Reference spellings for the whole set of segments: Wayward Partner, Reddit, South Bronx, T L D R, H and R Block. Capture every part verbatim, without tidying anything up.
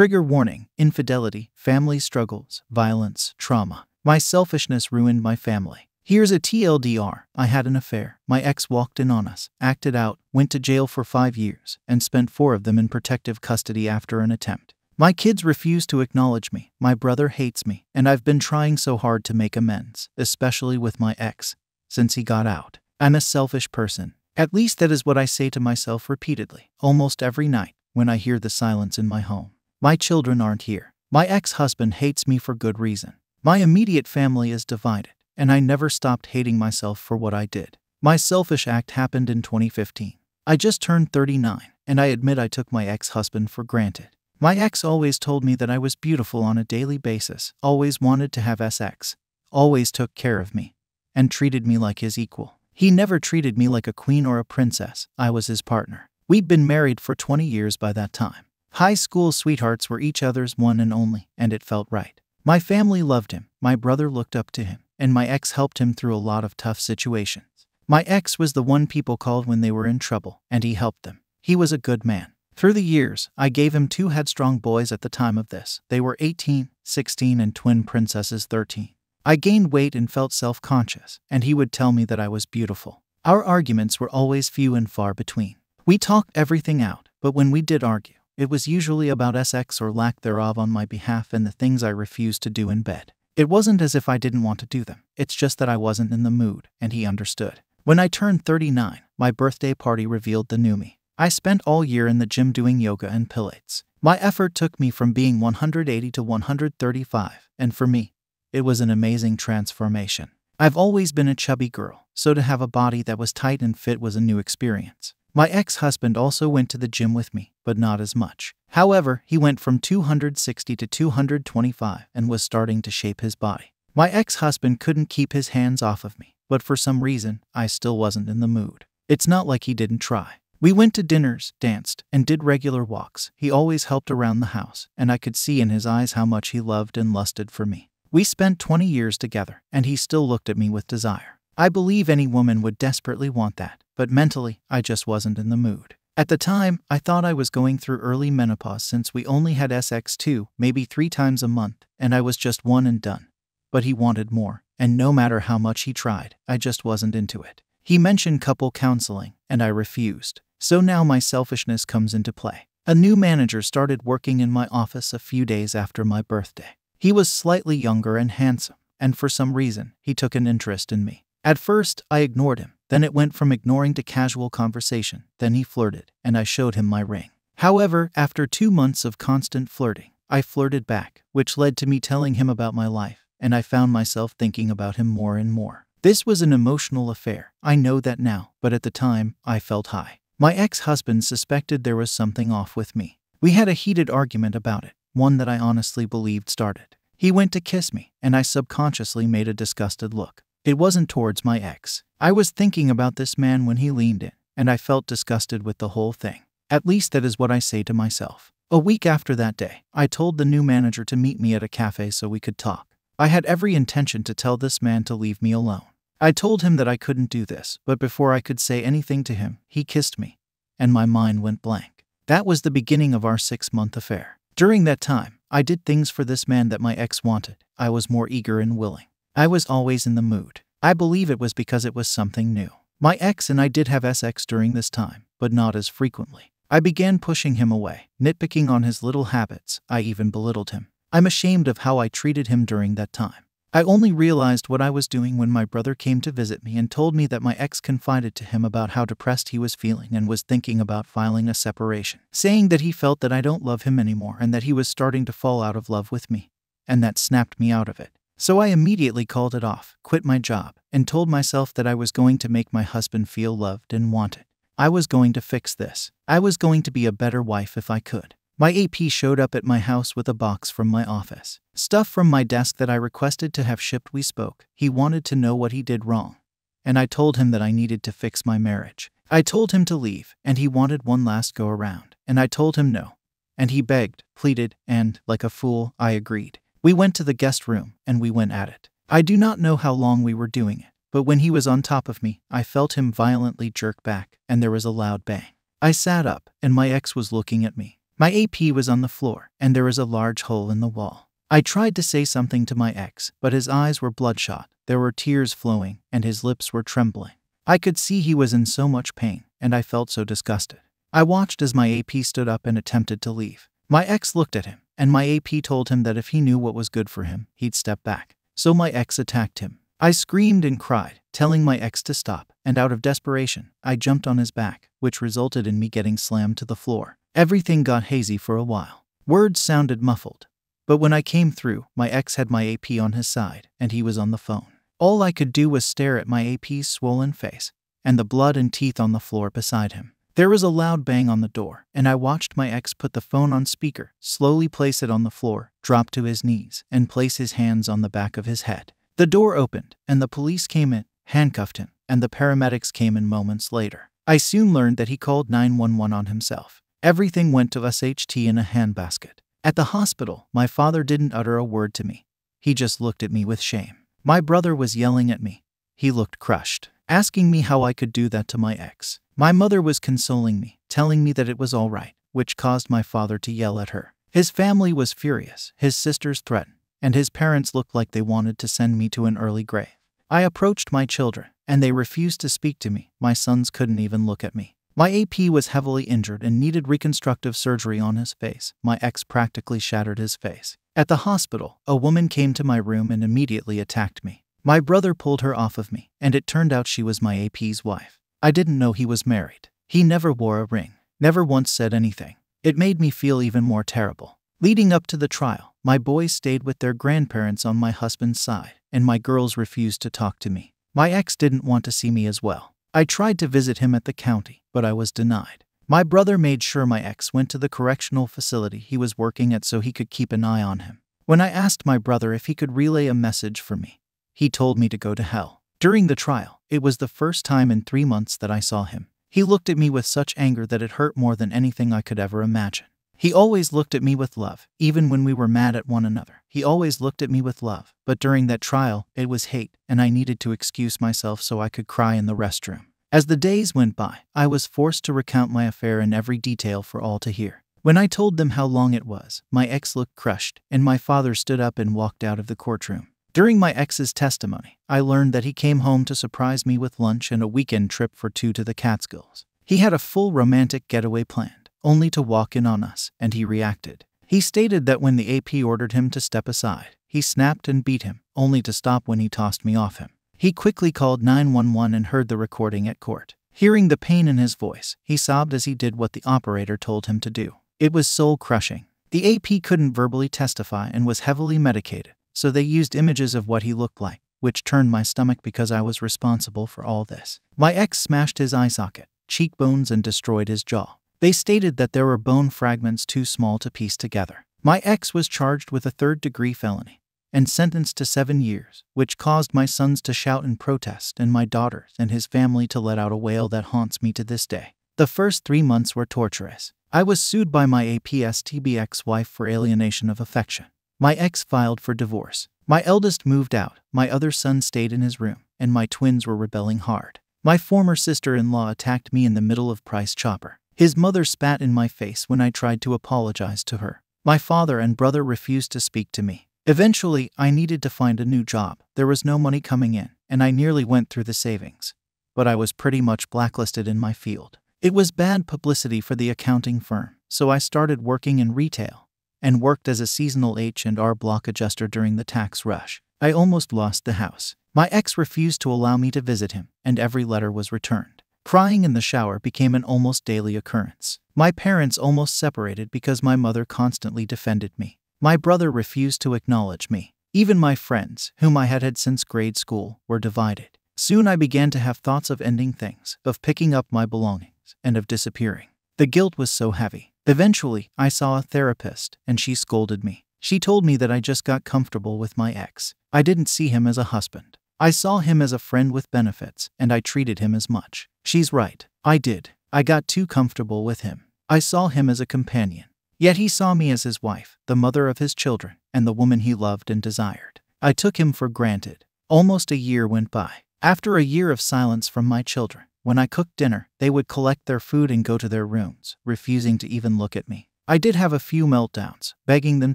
Trigger warning: infidelity, family struggles, violence, trauma. My selfishness ruined my family. Here's a T L D R. I had an affair. My ex walked in on us, acted out, went to jail for five years, and spent four of them in protective custody after an attempt. My kids refuse to acknowledge me. My brother hates me, and I've been trying so hard to make amends, especially with my ex, since he got out. I'm a selfish person. At least that is what I say to myself repeatedly, almost every night, when I hear the silence in my home. My children aren't here. My ex-husband hates me for good reason. My immediate family is divided, and I never stopped hating myself for what I did. My selfish act happened in twenty fifteen. I just turned thirty-nine, and I admit I took my ex-husband for granted. My ex always told me that I was beautiful on a daily basis, always wanted to have sex, always took care of me, and treated me like his equal. He never treated me like a queen or a princess. I was his partner. We'd been married for twenty years by that time. High school sweethearts were each other's one and only, and it felt right. My family loved him, my brother looked up to him, and my ex helped him through a lot of tough situations. My ex was the one people called when they were in trouble, and he helped them. He was a good man. Through the years, I gave him two headstrong boys at the time of this. They were eighteen, sixteen, and twin princesses thirteen. I gained weight and felt self-conscious, and he would tell me that I was beautiful. Our arguments were always few and far between. We talked everything out, but when we did argue, it was usually about sex or lack thereof on my behalf and the things I refused to do in bed. It wasn't as if I didn't want to do them, it's just that I wasn't in the mood, and he understood. When I turned thirty-nine, my birthday party revealed the new me. I spent all year in the gym doing yoga and Pilates. My effort took me from being one hundred eighty to one hundred thirty-five, and for me, it was an amazing transformation. I've always been a chubby girl, so to have a body that was tight and fit was a new experience. My ex-husband also went to the gym with me, but not as much. However, he went from two hundred sixty to two hundred twenty-five and was starting to shape his body. My ex-husband couldn't keep his hands off of me, but for some reason, I still wasn't in the mood. It's not like he didn't try. We went to dinners, danced, and did regular walks. He always helped around the house, and I could see in his eyes how much he loved and lusted for me. We spent twenty years together, and he still looked at me with desire. I believe any woman would desperately want that, but mentally, I just wasn't in the mood. At the time, I thought I was going through early menopause since we only had sex two, maybe three times a month, and I was just one and done. But he wanted more, and no matter how much he tried, I just wasn't into it. He mentioned couple counseling, and I refused. So now my selfishness comes into play. A new manager started working in my office a few days after my birthday. He was slightly younger and handsome, and for some reason, he took an interest in me. At first, I ignored him, then it went from ignoring to casual conversation, then he flirted, and I showed him my ring. However, after two months of constant flirting, I flirted back, which led to me telling him about my life, and I found myself thinking about him more and more. This was an emotional affair, I know that now, but at the time, I felt high. My ex-husband suspected there was something off with me. We had a heated argument about it, one that I honestly believed started. He went to kiss me, and I subconsciously made a disgusted look. It wasn't towards my ex. I was thinking about this man when he leaned in, and I felt disgusted with the whole thing. At least that is what I say to myself. A week after that day, I told the new manager to meet me at a cafe so we could talk. I had every intention to tell this man to leave me alone. I told him that I couldn't do this, but before I could say anything to him, he kissed me, and my mind went blank. That was the beginning of our six-month affair. During that time, I did things for this man that my ex wanted. I was more eager and willing. I was always in the mood. I believe it was because it was something new. My ex and I did have sex during this time, but not as frequently. I began pushing him away, nitpicking on his little habits. I even belittled him. I'm ashamed of how I treated him during that time. I only realized what I was doing when my brother came to visit me and told me that my ex confided to him about how depressed he was feeling and was thinking about filing a separation, saying that he felt that I don't love him anymore and that he was starting to fall out of love with me, and that snapped me out of it. So I immediately called it off, quit my job, and told myself that I was going to make my husband feel loved and wanted. I was going to fix this. I was going to be a better wife if I could. My A P showed up at my house with a box from my office. Stuff from my desk that I requested to have shipped. We spoke. He wanted to know what he did wrong, and I told him that I needed to fix my marriage. I told him to leave, and he wanted one last go around, and I told him no. And he begged, pleaded, and, like a fool, I agreed. We went to the guest room, and we went at it. I do not know how long we were doing it, but when he was on top of me, I felt him violently jerk back, and there was a loud bang. I sat up, and my ex was looking at me. My A P was on the floor, and there was a large hole in the wall. I tried to say something to my ex, but his eyes were bloodshot, there were tears flowing, and his lips were trembling. I could see he was in so much pain, and I felt so disgusted. I watched as my A P stood up and attempted to leave. My ex looked at him, and my A P told him that if he knew what was good for him, he'd step back. So my ex attacked him. I screamed and cried, telling my ex to stop, and out of desperation, I jumped on his back, which resulted in me getting slammed to the floor. Everything got hazy for a while. Words sounded muffled. But when I came through, my ex had my A P on his side, and he was on the phone. All I could do was stare at my A P's swollen face, and the blood and teeth on the floor beside him. There was a loud bang on the door, and I watched my ex put the phone on speaker, slowly place it on the floor, drop to his knees, and place his hands on the back of his head. The door opened, and the police came in, handcuffed him, and the paramedics came in moments later. I soon learned that he called nine one one on himself. Everything went to S H T in a handbasket. At the hospital, my father didn't utter a word to me. He just looked at me with shame. My brother was yelling at me. He looked crushed, asking me how I could do that to my ex. My mother was consoling me, telling me that it was all right, which caused my father to yell at her. His family was furious, his sisters threatened, and his parents looked like they wanted to send me to an early grave. I approached my children, and they refused to speak to me. My sons couldn't even look at me. My A P was heavily injured and needed reconstructive surgery on his face. My ex practically shattered his face. At the hospital, a woman came to my room and immediately attacked me. My brother pulled her off of me, and it turned out she was my A P's wife. I didn't know he was married. He never wore a ring, never once said anything. It made me feel even more terrible. Leading up to the trial, my boys stayed with their grandparents on my husband's side, and my girls refused to talk to me. My ex didn't want to see me as well. I tried to visit him at the county, but I was denied. My brother made sure my ex went to the correctional facility he was working at so he could keep an eye on him. When I asked my brother if he could relay a message for me, he told me to go to hell. During the trial, it was the first time in three months that I saw him. He looked at me with such anger that it hurt more than anything I could ever imagine. He always looked at me with love, even when we were mad at one another. He always looked at me with love, but during that trial, it was hate, and I needed to excuse myself so I could cry in the restroom. As the days went by, I was forced to recount my affair in every detail for all to hear. When I told them how long it was, my ex looked crushed, and my father stood up and walked out of the courtroom. During my ex's testimony, I learned that he came home to surprise me with lunch and a weekend trip for two to the Catskills. He had a full romantic getaway planned, only to walk in on us, and he reacted. He stated that when the A P ordered him to step aside, he snapped and beat him, only to stop when he tossed me off him. He quickly called nine one one and heard the recording at court. Hearing the pain in his voice, he sobbed as he did what the operator told him to do. It was soul-crushing. The A P couldn't verbally testify and was heavily medicated, so they used images of what he looked like, which turned my stomach because I was responsible for all this. My ex smashed his eye socket, cheekbones, and destroyed his jaw. They stated that there were bone fragments too small to piece together. My ex was charged with a third-degree felony and sentenced to seven years, which caused my sons to shout in protest and my daughters and his family to let out a wail that haunts me to this day. The first three months were torturous. I was sued by my A P's ex-wife for alienation of affection. My ex filed for divorce. My eldest moved out, my other son stayed in his room, and my twins were rebelling hard. My former sister-in-law attacked me in the middle of Price Chopper. His mother spat in my face when I tried to apologize to her. My father and brother refused to speak to me. Eventually, I needed to find a new job. There was no money coming in, and I nearly went through the savings. But I was pretty much blacklisted in my field. It was bad publicity for the accounting firm, so I started working in retail and worked as a seasonal H and R Block adjuster during the tax rush. I almost lost the house. My ex refused to allow me to visit him, and every letter was returned. Crying in the shower became an almost daily occurrence. My parents almost separated because my mother constantly defended me. My brother refused to acknowledge me. Even my friends, whom I had had since grade school, were divided. Soon I began to have thoughts of ending things, of picking up my belongings, and of disappearing. The guilt was so heavy. Eventually, I saw a therapist, and she scolded me. She told me that I just got comfortable with my ex. I didn't see him as a husband. I saw him as a friend with benefits, and I treated him as much. She's right. I did. I got too comfortable with him. I saw him as a companion. Yet he saw me as his wife, the mother of his children, and the woman he loved and desired. I took him for granted. Almost a year went by. After a year of silence from my children, when I cooked dinner, they would collect their food and go to their rooms, refusing to even look at me. I did have a few meltdowns, begging them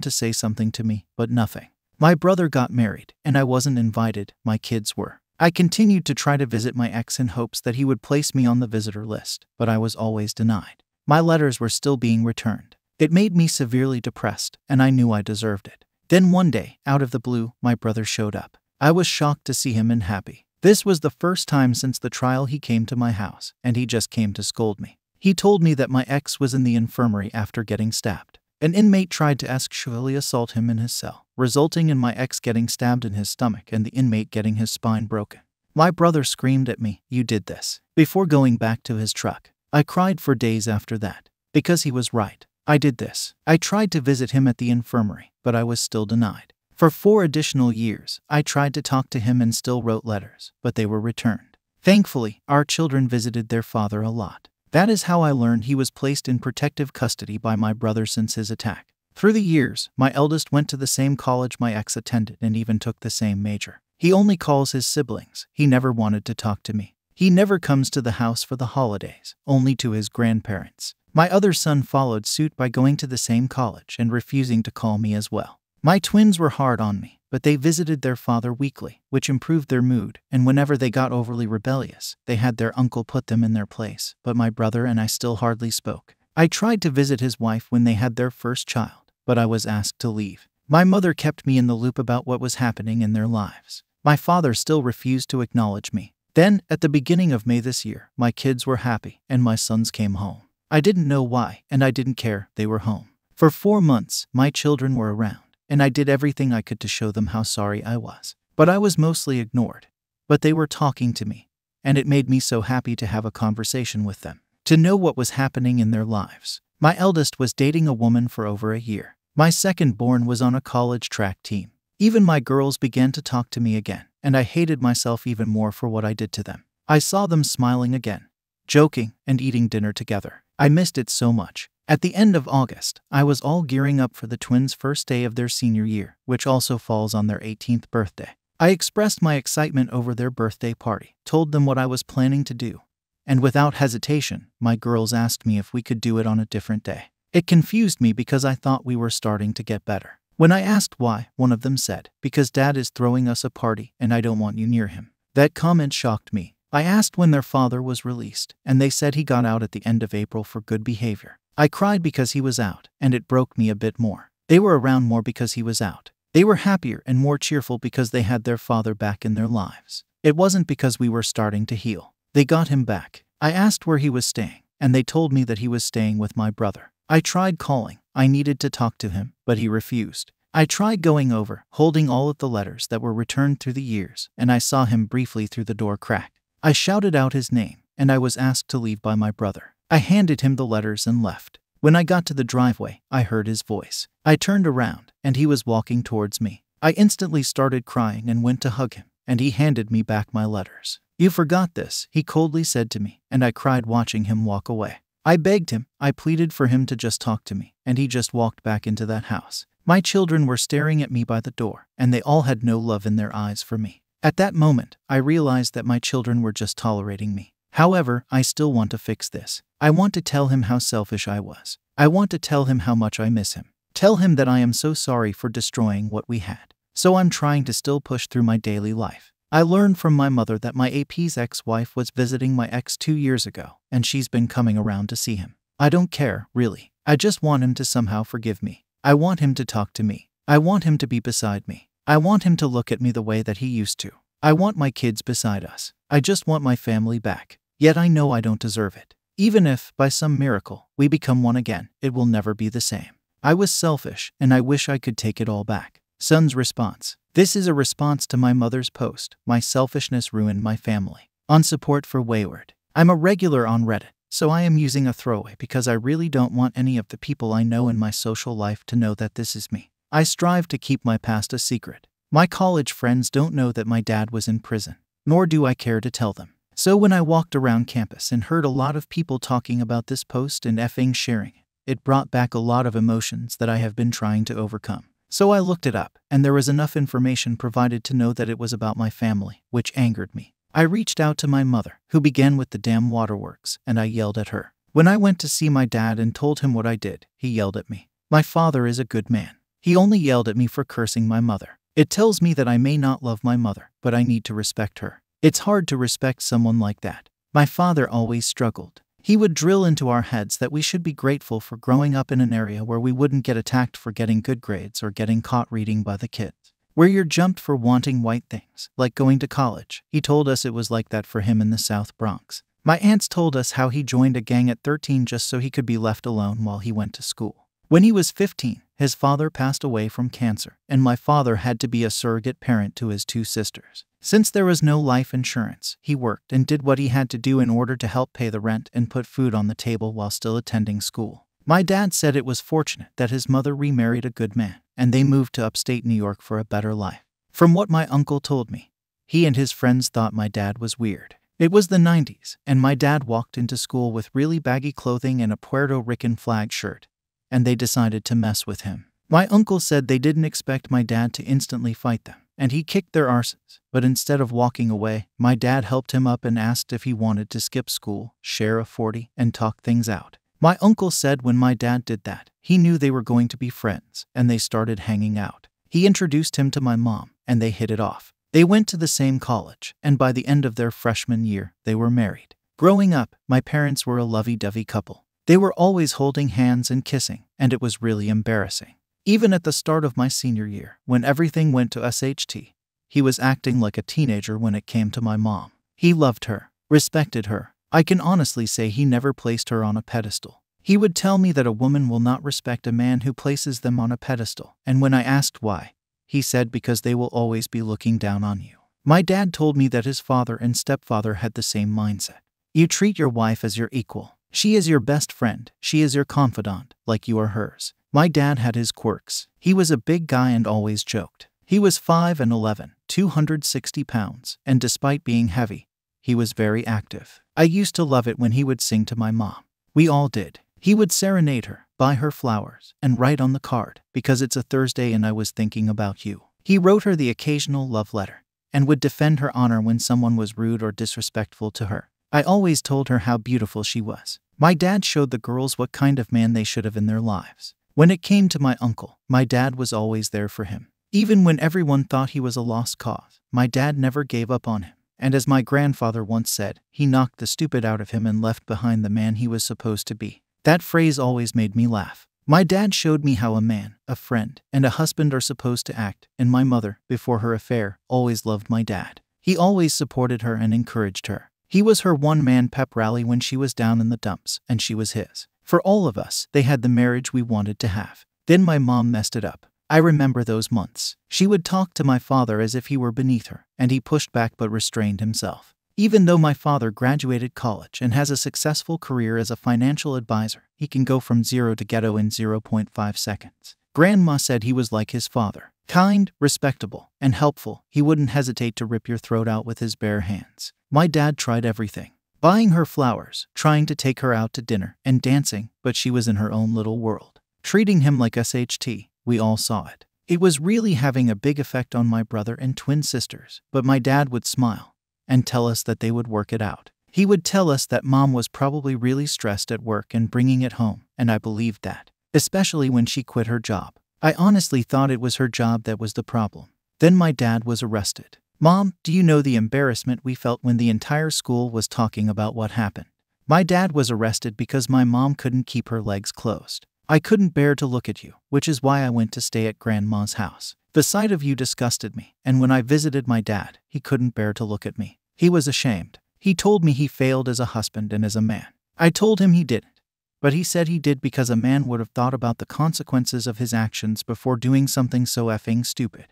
to say something to me, but nothing. My brother got married, and I wasn't invited, my kids were. I continued to try to visit my ex in hopes that he would place me on the visitor list, but I was always denied. My letters were still being returned. It made me severely depressed, and I knew I deserved it. Then one day, out of the blue, my brother showed up. I was shocked to see him and happy. This was the first time since the trial he came to my house, and he just came to scold me. He told me that my ex was in the infirmary after getting stabbed. An inmate tried to sexually assault him in his cell, resulting in my ex getting stabbed in his stomach and the inmate getting his spine broken. My brother screamed at me, "You did this," before going back to his truck. I cried for days after that, because he was right. I did this. I tried to visit him at the infirmary, but I was still denied. For four additional years, I tried to talk to him and still wrote letters, but they were returned. Thankfully, our children visited their father a lot. That is how I learned he was placed in protective custody by my brother since his attack. Through the years, my eldest went to the same college my ex attended and even took the same major. He only calls his siblings. He never wanted to talk to me. He never comes to the house for the holidays, only to his grandparents. My other son followed suit by going to the same college and refusing to call me as well. My twins were hard on me, but they visited their father weekly, which improved their mood, and whenever they got overly rebellious, they had their uncle put them in their place, but my brother and I still hardly spoke. I tried to visit his wife when they had their first child, but I was asked to leave. My mother kept me in the loop about what was happening in their lives. My father still refused to acknowledge me. Then, at the beginning of May this year, my kids were happy, and my sons came home. I didn't know why, and I didn't care, they were home. For four months, my children were around, and I did everything I could to show them how sorry I was. But I was mostly ignored. But they were talking to me, and it made me so happy to have a conversation with them, to know what was happening in their lives. My eldest was dating a woman for over a year. My second born was on a college track team. Even my girls began to talk to me again, and I hated myself even more for what I did to them. I saw them smiling again, joking, and eating dinner together. I missed it so much. At the end of August, I was all gearing up for the twins' first day of their senior year, which also falls on their eighteenth birthday. I expressed my excitement over their birthday party, told them what I was planning to do, and without hesitation, my girls asked me if we could do it on a different day. It confused me because I thought we were starting to get better. When I asked why, one of them said, "Because Dad is throwing us a party and I don't want you near him." That comment shocked me. I asked when their father was released, and they said he got out at the end of April for good behavior. I cried because he was out, and it broke me a bit more. They were around more because he was out. They were happier and more cheerful because they had their father back in their lives. It wasn't because we were starting to heal. They got him back. I asked where he was staying, and they told me that he was staying with my brother. I tried calling. I needed to talk to him, but he refused. I tried going over, holding all of the letters that were returned through the years, and I saw him briefly through the door crack. I shouted out his name, and I was asked to leave by my brother. I handed him the letters and left. When I got to the driveway, I heard his voice. I turned around, and he was walking towards me. I instantly started crying and went to hug him, and he handed me back my letters. "You forgot this," he coldly said to me, and I cried watching him walk away. I begged him, I pleaded for him to just talk to me, and he just walked back into that house. My children were staring at me by the door, and they all had no love in their eyes for me. At that moment, I realized that my children were just tolerating me. However, I still want to fix this. I want to tell him how selfish I was. I want to tell him how much I miss him. Tell him that I am so sorry for destroying what we had. So I'm trying to still push through my daily life. I learned from my mother that my A P's ex-wife was visiting my ex two years ago, and she's been coming around to see him. I don't care, really. I just want him to somehow forgive me. I want him to talk to me. I want him to be beside me. I want him to look at me the way that he used to. I want my kids beside us. I just want my family back. Yet I know I don't deserve it. Even if, by some miracle, we become one again, it will never be the same. I was selfish, and I wish I could take it all back. Son's response. This is a response to my mother's post, "My selfishness ruined my family," on support for Wayward. I'm a regular on Reddit, so I am using a throwaway because I really don't want any of the people I know in my social life to know that this is me. I strive to keep my past a secret. My college friends don't know that my dad was in prison, nor do I care to tell them. So when I walked around campus and heard a lot of people talking about this post and effing sharing it, it brought back a lot of emotions that I have been trying to overcome. So I looked it up, and there was enough information provided to know that it was about my family, which angered me. I reached out to my mother, who began with the damn waterworks, and I yelled at her. When I went to see my dad and told him what I did, he yelled at me. My father is a good man. He only yelled at me for cursing my mother. It tells me that I may not love my mother, but I need to respect her. It's hard to respect someone like that. My father always struggled. He would drill into our heads that we should be grateful for growing up in an area where we wouldn't get attacked for getting good grades or getting caught reading by the kids, where you're jumped for wanting white things, like going to college. He told us it was like that for him in the South Bronx. My aunts told us how he joined a gang at thirteen just so he could be left alone while he went to school. When he was fifteen, his father passed away from cancer, and my father had to be a surrogate parent to his two sisters. Since there was no life insurance, he worked and did what he had to do in order to help pay the rent and put food on the table while still attending school. My dad said it was fortunate that his mother remarried a good man, and they moved to upstate New York for a better life. From what my uncle told me, he and his friends thought my dad was weird. It was the nineties, and my dad walked into school with really baggy clothing and a Puerto Rican flag shirt, and they decided to mess with him. My uncle said they didn't expect my dad to instantly fight them, and he kicked their arses, but instead of walking away, my dad helped him up and asked if he wanted to skip school, share a forty, and talk things out. My uncle said when my dad did that, he knew they were going to be friends, and they started hanging out. He introduced him to my mom, and they hit it off. They went to the same college, and by the end of their freshman year, they were married. Growing up, my parents were a lovey-dovey couple. They were always holding hands and kissing, and it was really embarrassing. Even at the start of my senior year, when everything went to S H T, he was acting like a teenager when it came to my mom. He loved her, respected her. I can honestly say he never placed her on a pedestal. He would tell me that a woman will not respect a man who places them on a pedestal, and when I asked why, he said because they will always be looking down on you. My dad told me that his father and stepfather had the same mindset. You treat your wife as your equal. She is your best friend. She is your confidant, like you are hers. My dad had his quirks. He was a big guy and always joked. He was five eleven, two hundred sixty pounds, and despite being heavy, he was very active. I used to love it when he would sing to my mom. We all did. He would serenade her, buy her flowers, and write on the card, "Because it's a Thursday and I was thinking about you." He wrote her the occasional love letter, and would defend her honor when someone was rude or disrespectful to her. I always told her how beautiful she was. My dad showed the girls what kind of man they should have in their lives. When it came to my uncle, my dad was always there for him. Even when everyone thought he was a lost cause, my dad never gave up on him. And as my grandfather once said, he knocked the stupid out of him and left behind the man he was supposed to be. That phrase always made me laugh. My dad showed me how a man, a friend, and a husband are supposed to act, and my mother, before her affair, always loved my dad. He always supported her and encouraged her. He was her one-man pep rally when she was down in the dumps, and she was his. For all of us, they had the marriage we wanted to have. Then my mom messed it up. I remember those months. She would talk to my father as if he were beneath her, and he pushed back but restrained himself. Even though my father graduated college and has a successful career as a financial advisor, he can go from zero to ghetto in zero point five seconds. Grandma said he was like his father. Kind, respectable, and helpful, he wouldn't hesitate to rip your throat out with his bare hands. My dad tried everything. Buying her flowers, trying to take her out to dinner, and dancing, but she was in her own little world. Treating him like S H T, we all saw it. It was really having a big effect on my brother and twin sisters, but my dad would smile and tell us that they would work it out. He would tell us that mom was probably really stressed at work and bringing it home, and I believed that, especially when she quit her job. I honestly thought it was her job that was the problem. Then my dad was arrested. Mom, do you know the embarrassment we felt when the entire school was talking about what happened? My dad was arrested because my mom couldn't keep her legs closed. I couldn't bear to look at you, which is why I went to stay at Grandma's house. The sight of you disgusted me, and when I visited my dad, he couldn't bear to look at me. He was ashamed. He told me he failed as a husband and as a man. I told him he didn't, but he said he did because a man would have thought about the consequences of his actions before doing something so effing stupid.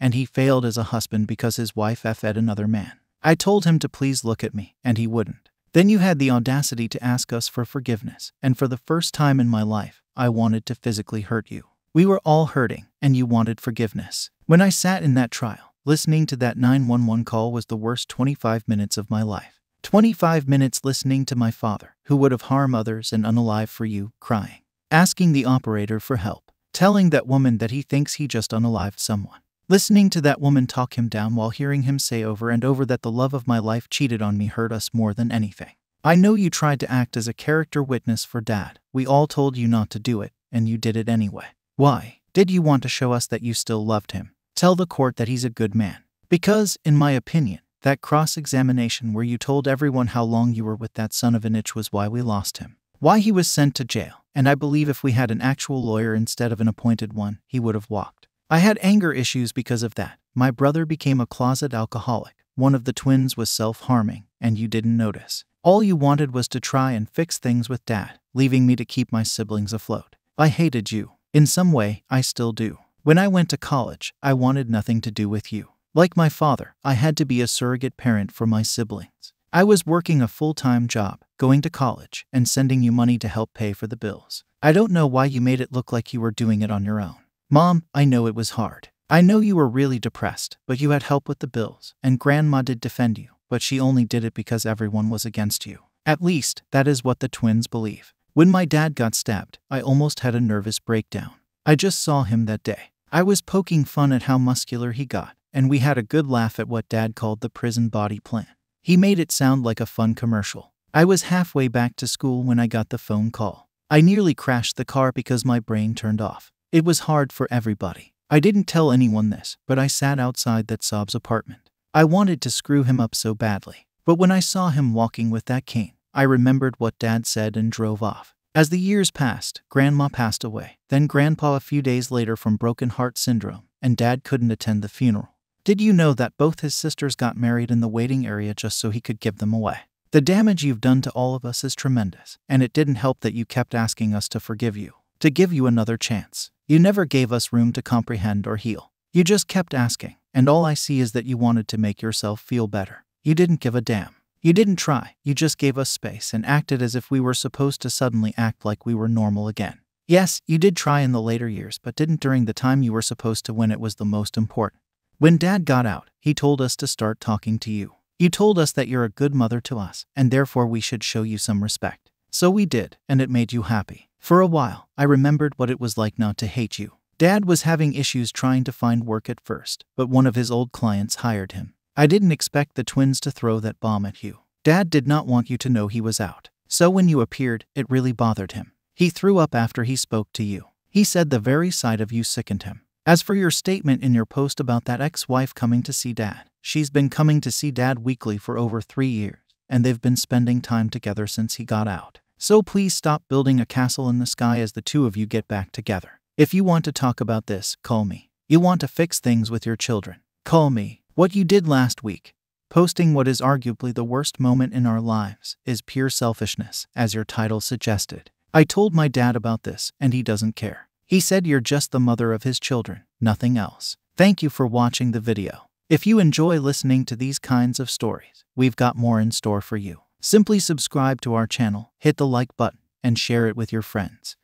And he failed as a husband because his wife effed another man. I told him to please look at me, and he wouldn't. Then you had the audacity to ask us for forgiveness, and for the first time in my life, I wanted to physically hurt you. We were all hurting, and you wanted forgiveness. When I sat in that trial, listening to that nine one one call was the worst twenty-five minutes of my life. twenty-five minutes listening to my father, who would have harmed others and unalive for you, crying. Asking the operator for help. Telling that woman that he thinks he just unalived someone. Listening to that woman talk him down while hearing him say over and over that the love of my life cheated on me hurt us more than anything. I know you tried to act as a character witness for Dad. We all told you not to do it, and you did it anyway. Why? Did you want to show us that you still loved him? Tell the court that he's a good man. Because, in my opinion, that cross-examination where you told everyone how long you were with that son of an itch was why we lost him. Why he was sent to jail. And I believe if we had an actual lawyer instead of an appointed one, he would have walked. I had anger issues because of that. My brother became a closet alcoholic. One of the twins was self-harming, and you didn't notice. All you wanted was to try and fix things with Dad, leaving me to keep my siblings afloat. I hated you. In some way, I still do. When I went to college, I wanted nothing to do with you. Like my father, I had to be a surrogate parent for my siblings. I was working a full-time job, going to college, and sending you money to help pay for the bills. I don't know why you made it look like you were doing it on your own. Mom, I know it was hard. I know you were really depressed, but you had help with the bills, and Grandma did defend you, but she only did it because everyone was against you. At least, that is what the twins believe. When my dad got stabbed, I almost had a nervous breakdown. I just saw him that day. I was poking fun at how muscular he got, and we had a good laugh at what Dad called the prison body plan. He made it sound like a fun commercial. I was halfway back to school when I got the phone call. I nearly crashed the car because my brain turned off. It was hard for everybody. I didn't tell anyone this, but I sat outside that sob's apartment. I wanted to screw him up so badly. But when I saw him walking with that cane, I remembered what Dad said and drove off. As the years passed, Grandma passed away, then Grandpa a few days later from broken heart syndrome, and Dad couldn't attend the funeral. Did you know that both his sisters got married in the waiting area just so he could give them away? The damage you've done to all of us is tremendous, and it didn't help that you kept asking us to forgive you, to give you another chance. You never gave us room to comprehend or heal. You just kept asking, and all I see is that you wanted to make yourself feel better. You didn't give a damn. You didn't try. You just gave us space and acted as if we were supposed to suddenly act like we were normal again. Yes, you did try in the later years, but didn't during the time you were supposed to when it was the most important. When Dad got out, he told us to start talking to you. You told us that you're a good mother to us, and therefore we should show you some respect. So we did, and it made you happy. For a while, I remembered what it was like not to hate you. Dad was having issues trying to find work at first, but one of his old clients hired him. I didn't expect the twins to throw that bomb at you. Dad did not want you to know he was out. So when you appeared, it really bothered him. He threw up after he spoke to you. He said the very sight of you sickened him. As for your statement in your post about that ex-wife coming to see Dad, she's been coming to see Dad weekly for over three years, and they've been spending time together since he got out. So please stop building a castle in the sky as the two of you get back together. If you want to talk about this, call me. You want to fix things with your children. Call me. What you did last week, posting what is arguably the worst moment in our lives, is pure selfishness, as your title suggested. I told my dad about this, and he doesn't care. He said you're just the mother of his children, nothing else. Thank you for watching the video. If you enjoy listening to these kinds of stories, we've got more in store for you. Simply subscribe to our channel, hit the like button, and share it with your friends.